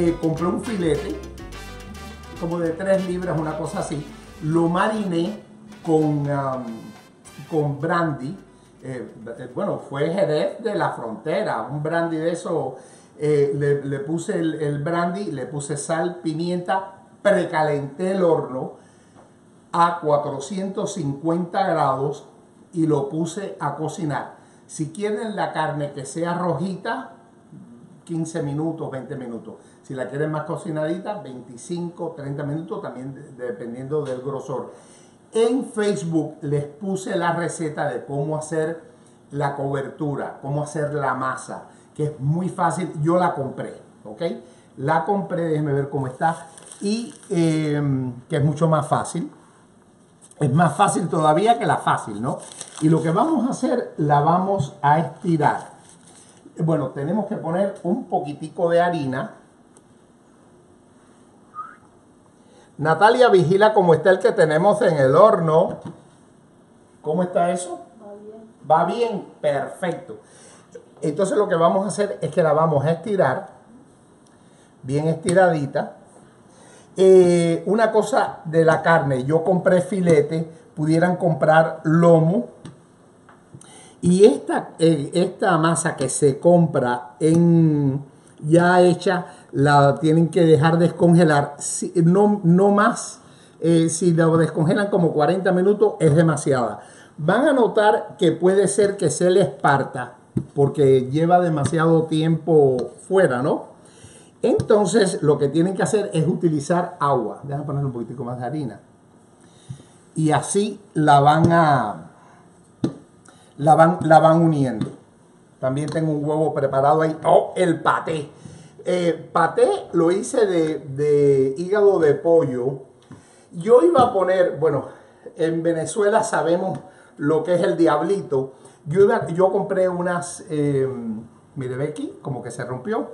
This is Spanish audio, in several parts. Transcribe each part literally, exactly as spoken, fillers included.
eh, compré un filete, como de tres libras, una cosa así. Lo mariné con, um, con brandy. Eh, bueno, fue Jerez de la Frontera, un brandy de eso. Eh, le, le puse el, el brandy, le puse sal, pimienta, precalenté el horno a cuatrocientos cincuenta grados y lo puse a cocinar. Si quieren la carne que sea rojita, quince minutos, veinte minutos. Si la quieren más cocinadita, veinticinco, treinta minutos, también de, dependiendo del grosor. En Facebook les puse la receta de cómo hacer la cobertura, cómo hacer la masa, que es muy fácil. Yo la compré, ¿ok? La compré, déjenme ver cómo está. Y eh, que es mucho más fácil. Es más fácil todavía que la fácil, ¿no? Y lo que vamos a hacer, la vamos a estirar. Bueno, tenemos que poner un poquitico de harina. Natalia, vigila cómo está el que tenemos en el horno. ¿Cómo está eso? Va bien. Va bien, perfecto. Entonces lo que vamos a hacer es que la vamos a estirar. Bien estiradita. Eh, una cosa de la carne, yo compré filete, pudieran comprar lomo. Y esta, eh, esta masa que se compra en, ya hecha, la tienen que dejar descongelar, si, no, no más, eh, si la descongelan como cuarenta minutos es demasiada. Van a notar que puede ser que se les parta porque lleva demasiado tiempo fuera, ¿no? Entonces, lo que tienen que hacer es utilizar agua. Déjame poner un poquitico más de harina. Y así la van a... La van, la van uniendo. También tengo un huevo preparado ahí. ¡Oh, el paté! Eh, paté lo hice de, de hígado de pollo. Yo iba a poner... Bueno, en Venezuela sabemos lo que es el diablito. Yo, iba, yo compré unas... Eh, mire, Becky, como que se rompió.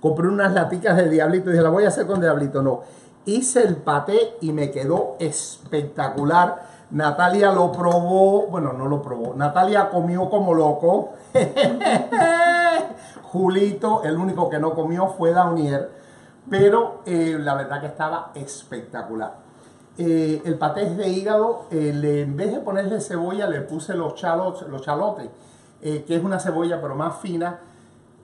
Compré unas laticas de diablito y dije, la voy a hacer con diablito. No, hice el paté y me quedó espectacular. Natalia lo probó, bueno, no lo probó. Natalia comió como loco. Julito, el único que no comió fue Launier. Pero eh, la verdad que estaba espectacular. Eh, el paté es de hígado. Eh, le, en vez de ponerle cebolla, le puse los, chalos, los chalotes, eh, que es una cebolla pero más fina,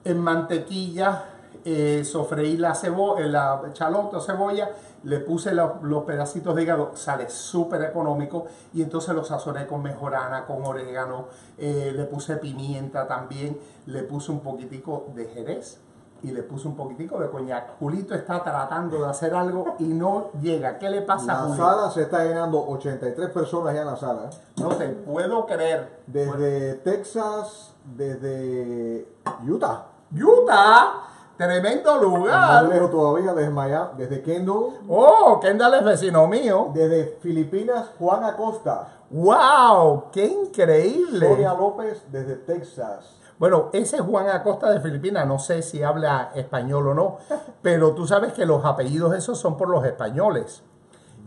en mantequilla. Eh, sofreí la cebolla, la chalota o cebolla, le puse los, los pedacitos de hígado, sale súper económico, y entonces lo sazoné con mejorana, con orégano, eh, le puse pimienta también, le puse un poquitico de jerez y le puse un poquitico de coñac. Julito está tratando de hacer algo y no llega. ¿Qué le pasa a Julito? La sala se está llenando, ochenta y tres personas ya en la sala. No te puedo creer. Desde bueno. Texas, desde Utah. ¡Utah! Tremendo lugar. Más lejos todavía, desde Miami, desde Kendall. Oh, Kendall es vecino mío. Desde Filipinas, Juan Acosta. ¡Wow! ¡Qué increíble! Sonia López, desde Texas. Bueno, ese es Juan Acosta de Filipinas. No sé si habla español o no, pero tú sabes que los apellidos esos son por los españoles.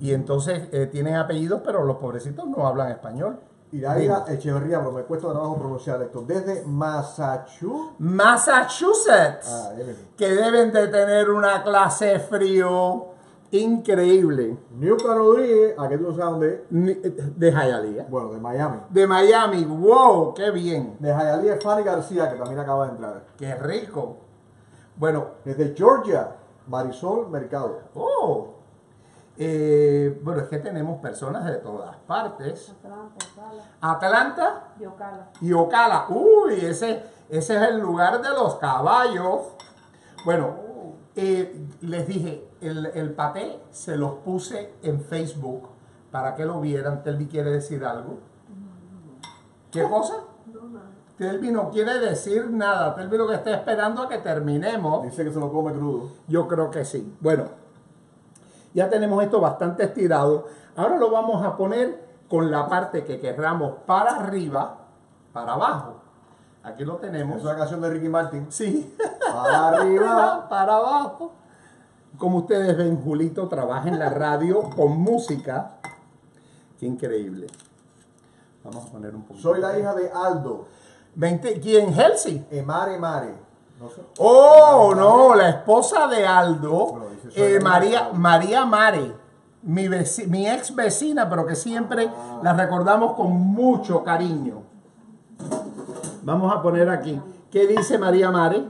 Y entonces eh, tienen apellidos, pero los pobrecitos no hablan español. Iraira Echeverría, pero me cuesta trabajo pronunciar esto. Desde Massachusetts. Massachusetts. Ah, que deben de tener una clase de frío increíble. Newca Rodríguez, ¿a qué tú no sabes dónde? De Hialeah. Bueno, de Miami. De Miami, wow, qué bien. De Hialeah, Fanny García, que también acaba de entrar. Qué rico. Bueno. Desde Georgia, Marisol Mercado. Oh. Eh, bueno, es que tenemos personas de todas partes. Atlanta, Ocala. Y Ocala. Uy, ese, ese es el lugar de los caballos. Bueno, eh, les dije, el, el paté se los puse en Facebook para que lo vieran. Telvi quiere decir algo. ¿Qué cosa? Telvi no quiere decir nada. Telvi lo que está esperando a que terminemos. Dice que se lo come crudo. Yo creo que sí. Bueno. Ya tenemos esto bastante estirado. Ahora lo vamos a poner con la parte que querramos para arriba, para abajo. Aquí lo tenemos. Es una canción de Ricky Martin. Sí. Para arriba, para abajo. Como ustedes ven, Julito trabaja en la radio con música. Qué increíble. Vamos a poner un poquito. Soy la hija de Aldo. ¿Quién? Helsi. María Mare. No sé. Oh, no, la esposa de Aldo, eh, María, María Mare, mi, vecina, mi ex vecina, pero que siempre ah. la recordamos con mucho cariño. Vamos a poner aquí. ¿Qué dice María Mare?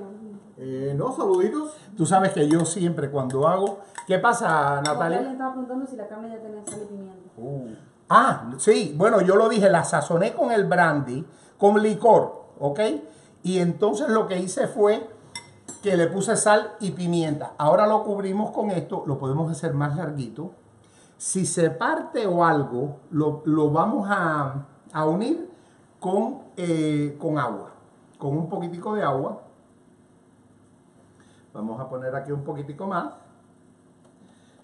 Eh, no, saluditos. Tú sabes que yo siempre cuando hago... ¿Qué pasa, Natalia? Le estaba preguntando si la carne ya tenía sal y pimienta. Uh. Ah, sí. Bueno, yo lo dije, la sazoné con el brandy, con licor, ¿ok? Y entonces lo que hice fue que le puse sal y pimienta. Ahora lo cubrimos con esto, lo podemos hacer más larguito. Si se parte o algo, lo, lo vamos a, a unir con, eh, con agua, con un poquitico de agua. Vamos a poner aquí un poquitico más.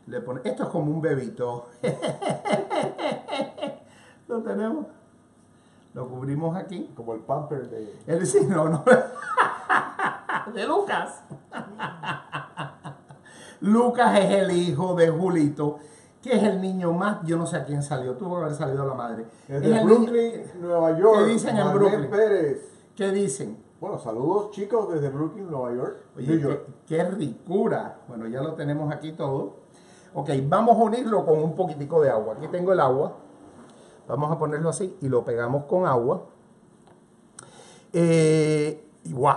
Le pone... Esto es como un bebito. Lo tenemos. Lo cubrimos aquí. Como el pamper de... El sí, no, no. De Lucas. Lucas es el hijo de Julito, que es el niño más... Yo no sé a quién salió. Tuvo que haber salido la madre. Es de Brooklyn, niño... Nueva York. ¿Qué dicen en Brooklyn? Pérez. ¿Qué dicen? Bueno, saludos chicos desde Brooklyn, Nueva York. Oye, New York. Qué, qué ricura. Bueno, ya lo tenemos aquí todo. Ok, vamos a unirlo con un poquitico de agua. Aquí tengo el agua. Vamos a ponerlo así y lo pegamos con agua. Eh, ¡Wow!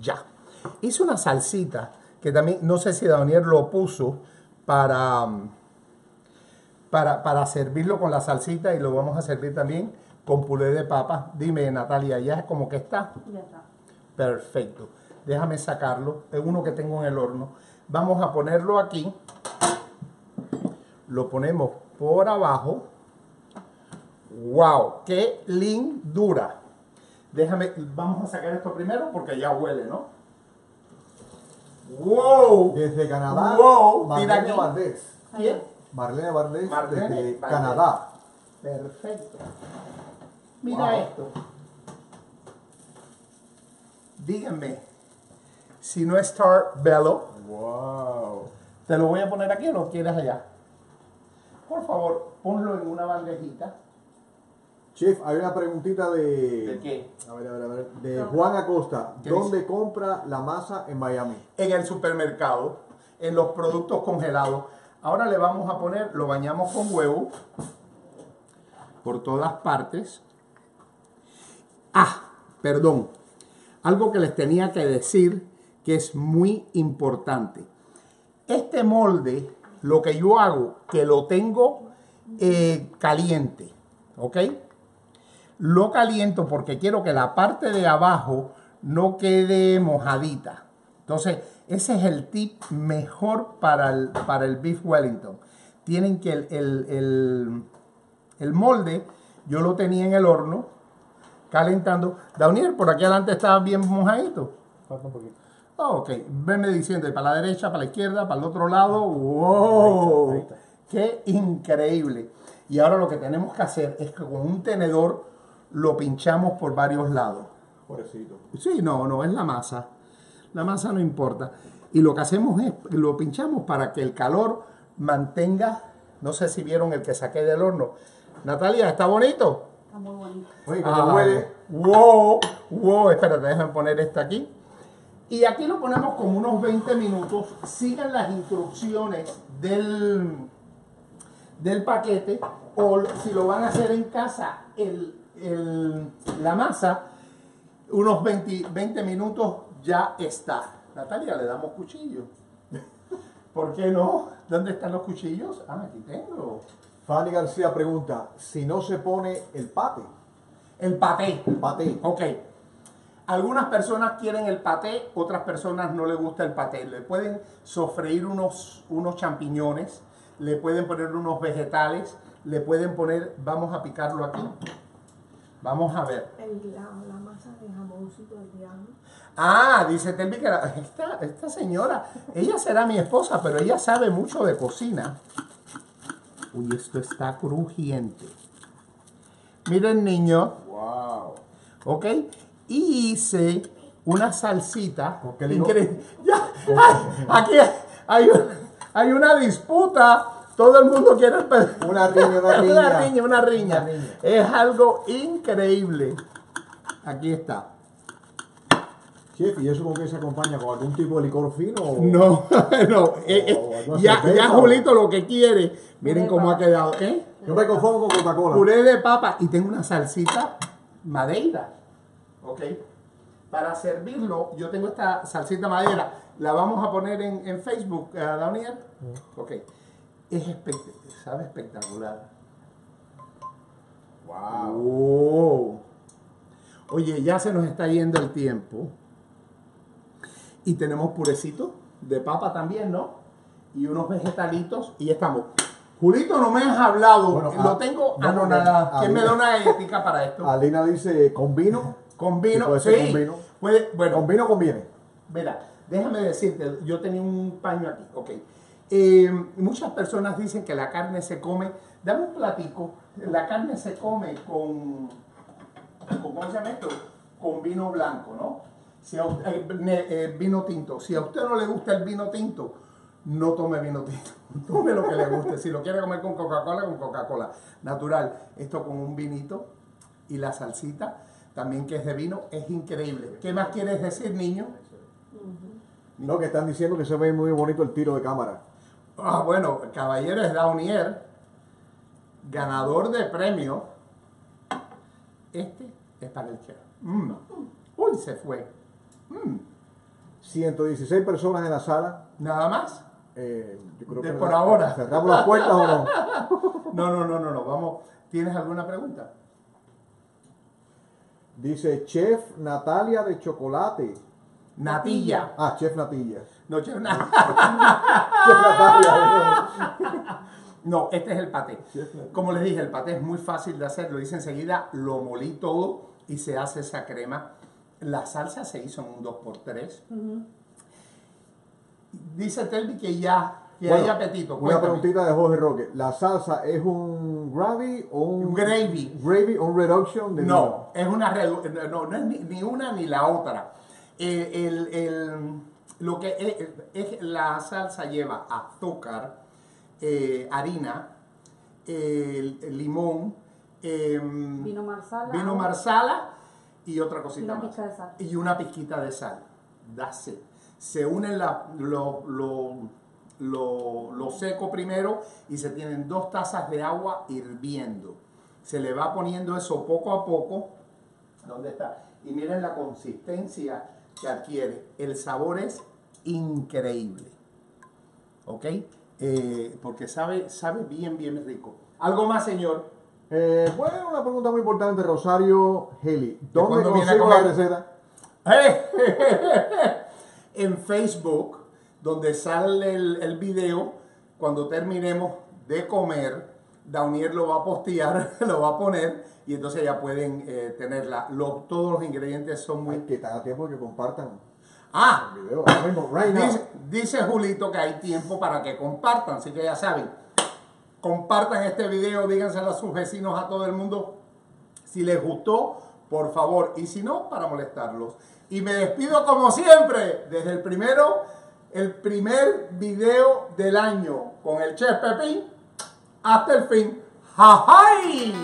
Ya. Hice una salsita que también, no sé si Daniel lo puso para, para, para servirlo con la salsita, y lo vamos a servir también con puré de papa. Dime, Natalia, ¿ya es como que está? Ya está. Perfecto. Déjame sacarlo. Es uno que tengo en el horno. Vamos a ponerlo aquí. Lo ponemos por abajo. ¡Wow! ¡Qué lindura! Déjame, vamos a sacar esto primero porque ya huele, ¿no? ¡Wow! Desde Canadá. ¡Wow! Marlene Valdés. ¿Quién? Marlene Valdés desde Canadá. Perfecto. Mira wow. esto. Díganme si no es Star Bello. ¡Wow! ¿Te lo voy a poner aquí o lo quieres allá? Por favor, ponlo en una bandejita. Chef, hay una preguntita de... ¿De qué? A ver, a ver, a ver. De Juan Acosta. ¿Dónde dice? Compra la masa en Miami? En el supermercado, en los productos congelados. Ahora le vamos a poner, lo bañamos con huevo por todas partes. Ah, perdón. Algo que les tenía que decir que es muy importante. Este molde, lo que yo hago, que lo tengo eh, caliente, ¿ok? Lo caliento porque quiero que la parte de abajo no quede mojadita. Entonces, ese es el tip mejor para el, para el Beef Wellington. Tienen que el, el, el, el molde, yo lo tenía en el horno, calentando. Daunier, por aquí adelante estaba bien mojadito. Falta un poquito. Oh, ok, venme diciendo, para la derecha, para la izquierda, para el otro lado. ¡Wow! Ahí está, ahí está. ¡Qué increíble! Y ahora lo que tenemos que hacer es que con un tenedor lo pinchamos por varios lados. Pobrecito. Sí, no, no, es la masa. La masa no importa. Y lo que hacemos es, lo pinchamos para que el calor mantenga, no sé si vieron el que saqué del horno. Natalia, ¿está bonito? Está muy bonito. Oye, ¿cómo ah, huele? ¡Wow! ¡Wow! Espérate, déjame poner esta aquí. Y aquí lo ponemos como unos veinte minutos. Sigan las instrucciones del, del paquete. O si lo van a hacer en casa, el... El, la masa, unos veinte minutos ya está. Natalia, le damos cuchillo. ¿Por qué no? ¿Dónde están los cuchillos? Ah, aquí tengo. Fanny García pregunta, si no se pone el paté. El paté. El paté. Ok. Algunas personas quieren el paté, otras personas no les gusta el paté. Le pueden sofreír unos, unos champiñones, le pueden poner unos vegetales, le pueden poner, vamos a picarlo aquí. Vamos a ver. El, la, la masa de jamoncito al diablo. Ah, dice Telby que era, esta, esta señora, ella será mi esposa, pero ella sabe mucho de cocina. Uy, esto está crujiente. Miren, niño. Wow. Ok. Y hice una salsita. ¿Por qué increíble? Ya, ay, aquí hay, hay una disputa. Todo el mundo quiere una riña, una riña. Una riña, una riña. Una riña. Es algo increíble. Aquí está. Chef, ¿y eso con qué se acompaña? ¿Con algún tipo de licor fino? O, no, no. O, eh, o ya, cerveza, ya Julito lo que quiere. Miren cómo ha quedado. ¿Eh? Yo me conformo con Coca-Cola. Puré de papa y tengo una salsita Madeira. Ok. Para servirlo, yo tengo esta salsita Madeira. La vamos a poner en, en Facebook, uh, Launier. Ok. Es espect sabe espectacular. Wow. Oh. Oye, ya se nos está yendo el tiempo. Y tenemos purecito de papa también, ¿no? Y unos vegetalitos y estamos. Julito, no me has hablado. Bueno, lo a, tengo no, anonadado. No, ¿quién me da una ética para esto? Alina dice, ¿con vino? ¿Con vino? Puede sí. Con vino. Puede, bueno, ¿con vino conviene? Mira, déjame decirte, yo tenía un paño aquí. Ok. Eh, muchas personas dicen que la carne se come. Dame un platico. La carne se come con, con ¿cómo se llama esto? Con vino blanco, ¿no? Si a usted, eh, eh, vino tinto. Si a usted no le gusta el vino tinto, no tome vino tinto. Tome lo que le guste. Si lo quiere comer con Coca-Cola, con Coca-Cola. Natural. Esto con un vinito y la salsita, también que es de vino, es increíble. ¿Qué más quieres decir, niño? No, que están diciendo que se ve muy bonito el tiro de cámara. Ah, bueno, el caballero es Launier, ganador de premio. Este es para el chef. Mm. Uy, se fue. Hmm. ciento dieciséis personas en la sala. ¿Nada más? Eh, yo creo de que por la, ahora. ¿Cerramos las puertas o no? No, no, no, no, no. Vamos. ¿Tienes alguna pregunta? Dice Chef Natalia de chocolate. Natilla. Ah, Chef Natilla. No, Chef Natalia. Chef Natalia. No, este es el paté. Como les dije, el paté es muy fácil de hacer. Lo hice enseguida, lo molí todo y se hace esa crema. La salsa se hizo en un dos por tres. Uh-huh. Dice Telvi que ya, que bueno, hay apetito. Cuéntame. Una preguntita de Jorge Roque. ¿La salsa es un gravy o un, un gravy? Gravy o un reduction de no, es una redu no, no es ni, ni una ni la otra. Eh, el, el, lo que es, es la salsa lleva azúcar, eh, harina, eh, limón, eh, vino marsala. Vino marsala. Y otra cosita una más. De sal. Y una pizquita de sal. That's it. Se unen la, lo, lo, lo, lo seco primero y se tienen dos tazas de agua hirviendo. Se le va poniendo eso poco a poco. ¿Dónde está? Y miren la consistencia que adquiere. El sabor es increíble. ¿Ok? Eh, porque sabe, sabe bien, bien rico. ¿Algo más, señor? Eh, bueno, una pregunta muy importante, Rosario Heli. ¿Dónde consigo la receta? En Facebook, donde sale el, el video, cuando terminemos de comer, Launier lo va a postear, lo va a poner y entonces ya pueden eh, tenerla. Lo, todos los ingredientes son muy... Ay, que está a tiempo que compartan. Ah, el video. Right now. Dice, dice Julito que hay tiempo para que compartan, así que ya saben. Compartan este video, díganselo a sus vecinos, a todo el mundo. Si les gustó, por favor. Y si no, para molestarlos. Y me despido como siempre, desde el primero, el primer video del año, con el Chef Pepín, hasta el fin. ¡Jajay!